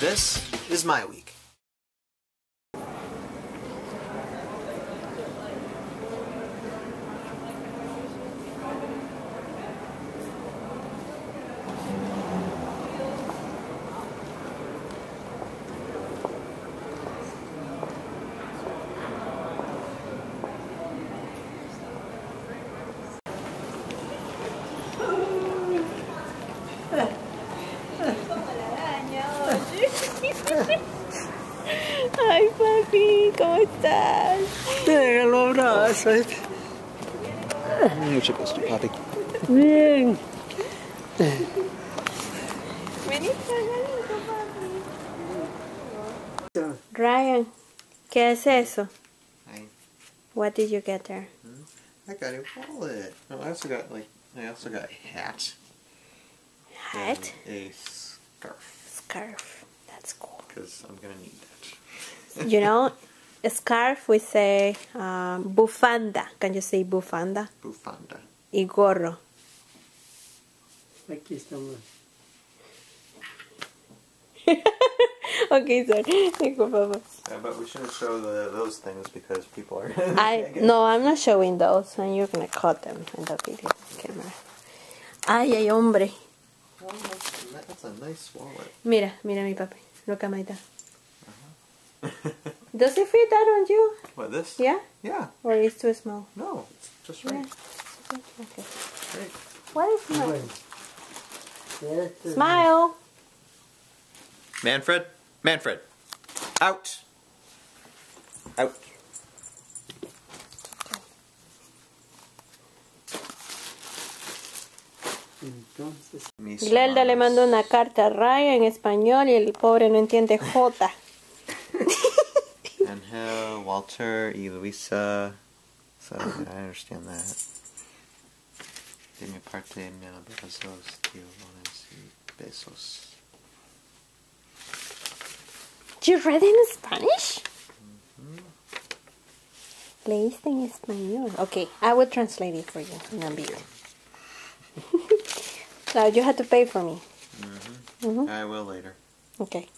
This is my week. Ay, papi, ¿cómo estás? Déjalo abrazo. Mucho gusto, papi. Bien. Veniste a papi. Ryan, ¿qué es eso? Hi. What did you get there? I got a wallet. Oh, I also got a hat. Hat? A scarf. Scarf. That's cool. Because I'm gonna need that. You know, a scarf, we say bufanda. Can you say bufanda? Bufanda. Y gorro. Aquí estamos. Okay, sorry. Yeah, but we shouldn't show those things because people are... No, I'm not showing those, and you're going to cut them in the video camera. Ay, ay, hombre. Oh, that's a nice wallet. Mira, mira mi papi. Look at my dad. Does it fit that on you? What, this? Yeah? Yeah. Or is it too small? No, it's just right. Yeah. Okay. Great. What is mine? Smile! Manfred? Manfred! Out! Out! Glelda le manda una carta a Raya en español y el pobre no entiende jota. Angel, Walter, y Luisa. So I understand that. De mi parte, mil abrazos, tío Lones y besos. You read in Spanish? Leíste en español. Okay, I will translate it for you in a bit. So you had to pay for me. I will later. Okay.